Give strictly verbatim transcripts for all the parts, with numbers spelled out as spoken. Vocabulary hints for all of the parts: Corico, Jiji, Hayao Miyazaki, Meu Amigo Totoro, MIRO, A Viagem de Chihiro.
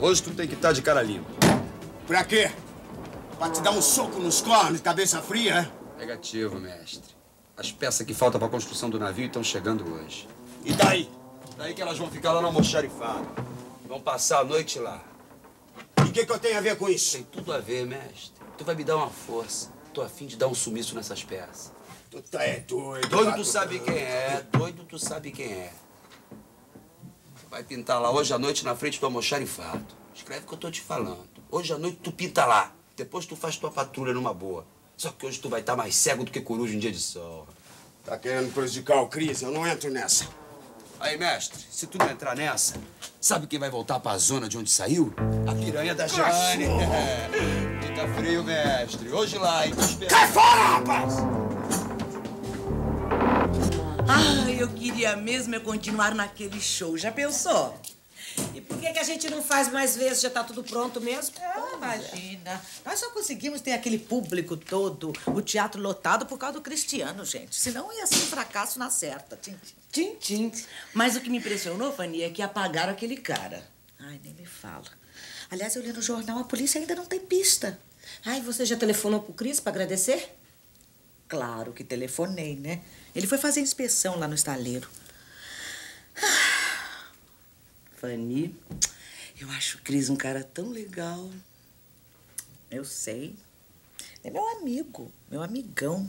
Hoje tu tem que estar de cara limpa. Pra quê? Pra te dar um soco nos cornos, cabeça fria? Negativo, mestre. As peças que faltam pra construção do navio estão chegando hoje. E daí? Daí que elas vão ficar lá no almoxarifado. Vão passar a noite lá. E o que, que eu tenho a ver com isso? Tem tudo a ver, mestre. Tu vai me dar uma força. Tô a fim de dar um sumiço nessas peças. Tu tá é doido. Doido tu sabe quem é. Doido tu sabe quem é. Vai pintar lá hoje à noite na frente do almoxarifado. Escreve o que eu tô te falando. Hoje à noite tu pinta lá. Depois tu faz tua patrulha numa boa. Só que hoje tu vai estar mais cego do que coruja em dia de sol. Tá querendo prejudicar o Cris? Eu não entro nessa. Aí, mestre, se tu não entrar nessa, sabe quem vai voltar pra zona de onde saiu? A piranha da Jane. Fica frio, mestre. Hoje lá, hein? Cai fora, rapaz! Ah, eu queria mesmo é continuar naquele show. Já pensou? E por que que a gente não faz mais vezes? Já tá tudo pronto mesmo? Ah, imagina. Nós só conseguimos ter aquele público todo, o teatro lotado por causa do Cristiano, gente. Senão ia ser um fracasso na certa. Tim, tim, tim. Mas o que me impressionou, Fanny, é que apagaram aquele cara. Ai, nem me fala. Aliás, eu li no jornal, a polícia ainda não tem pista. Ai, você já telefonou pro Cris pra agradecer? Claro que telefonei, né? Ele foi fazer inspeção lá no estaleiro. Ah. Fanny, eu acho o Cris um cara tão legal. Eu sei. É meu amigo, meu amigão.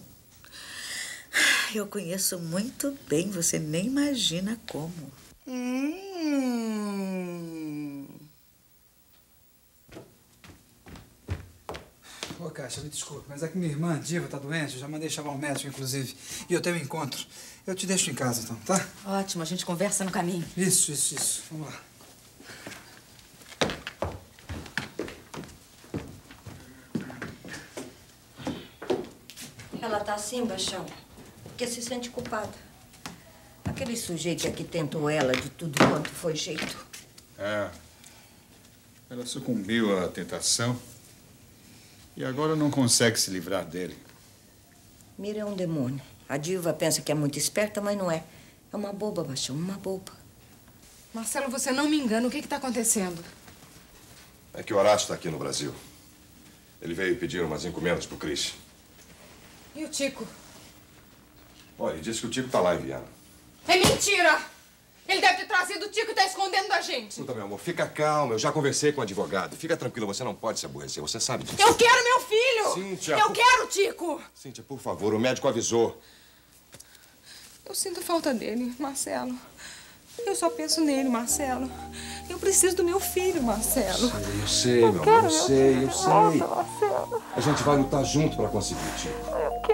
Eu conheço muito bem, você nem imagina como. Hum. Ô, Caixa, me desculpe, mas é que minha irmã, Diva, tá doente. Eu já mandei chamar um médico, inclusive. E eu tenho um encontro. Eu te deixo em casa, então, tá? Ótimo, a gente conversa no caminho. Isso, isso, isso. Vamos lá. Ela tá assim, Baixão, porque se sente culpada. Aquele sujeito é que tentou ela de tudo quanto foi jeito. É. Ela sucumbiu à tentação e agora não consegue se livrar dele. Mira é um demônio. A Diva pensa que é muito esperta, mas não é. É uma boba, Baixão, uma boba. Marcelo, você não me engana. O que que tá acontecendo? É que o Horácio tá aqui no Brasil. Ele veio pedir umas encomendas pro Cris. E o Tico? Olha, ele disse que o Tico tá lá em Viana. É mentira! Ele deve ter trazido o Tico e tá escondendo da gente. Escuta, meu amor, fica calma. Eu já conversei com o advogado. Fica tranquila, você não pode se aborrecer. Você sabe disso. Eu quero meu filho! Cíntia! Eu por... quero o Tico! Cíntia, por favor, o médico avisou. Eu sinto falta dele, Marcelo. Eu só penso nele, Marcelo. Eu preciso do meu filho, Marcelo. Eu sei, eu sei, eu meu amor, eu sei, filho. eu sei. Nossa, a gente vai lutar junto pra conseguir, Tico.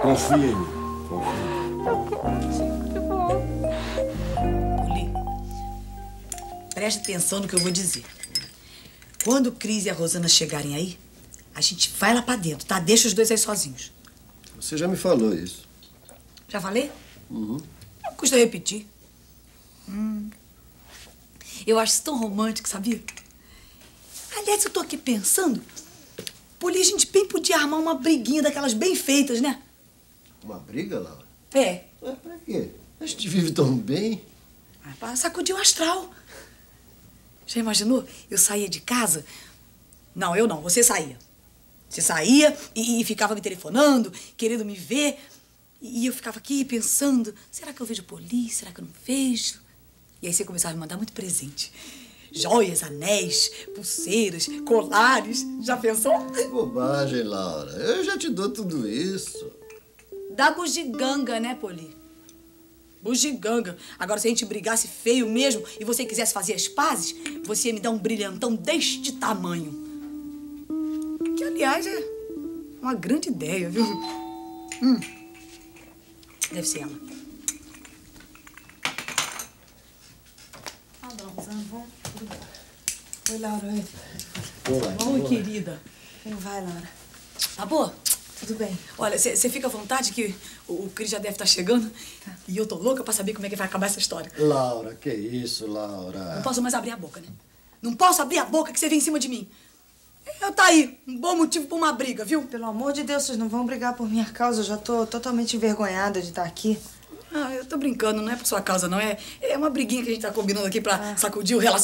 Confia em mim. Confia. Eu quero, Tico, de volta. Poli, preste atenção no que eu vou dizer. Quando o Cris e a Rosana chegarem aí, a gente vai lá pra dentro, tá? Deixa os dois aí sozinhos. Você já me falou isso. Já falei? Uhum. Não custa repetir. Hum. Eu acho isso tão romântico, sabia? Aliás, eu tô aqui pensando, Poli, a gente bem podia armar uma briguinha daquelas bem feitas, né? Uma briga, Laura? É. Mas pra quê? A gente vive tão bem. Ah, pra sacudir o astral. Já imaginou? Eu saía de casa... Não, eu não. Você saía. Você saía e, e ficava me telefonando, querendo me ver... E eu ficava aqui pensando, será que eu vejo polícia? Será que eu não vejo? E aí você começava a me mandar muito presente. Joias, anéis, pulseiras, colares. Já pensou? Que bobagem, Laura. Eu já te dou tudo isso. Dá bugiganga, né, Poli? Bugiganga. Agora, se a gente brigasse feio mesmo e você quisesse fazer as pazes, você ia me dar um brilhantão deste tamanho. Que, aliás, é uma grande ideia, viu? Hum. Deve ser ela. Ah, não, Zambon. Oi, Laura. Oi. Oi, Oi querida. Como vai, Laura? Tá boa? Tudo bem. Olha, você fica à vontade que o, o Cris já deve estar chegando. Tá. E eu tô louca pra saber como é que vai acabar essa história. Laura, que isso, Laura? Não posso mais abrir a boca, né? Não posso abrir a boca que você vem em cima de mim. Eu tá aí, um bom motivo pra uma briga, viu? Pelo amor de Deus, vocês não vão brigar por minha causa. Eu já tô totalmente envergonhada de estar aqui. Ah, eu tô brincando, não é por sua causa, não. É, é uma briguinha que a gente tá combinando aqui pra ah. sacudir o relacionamento.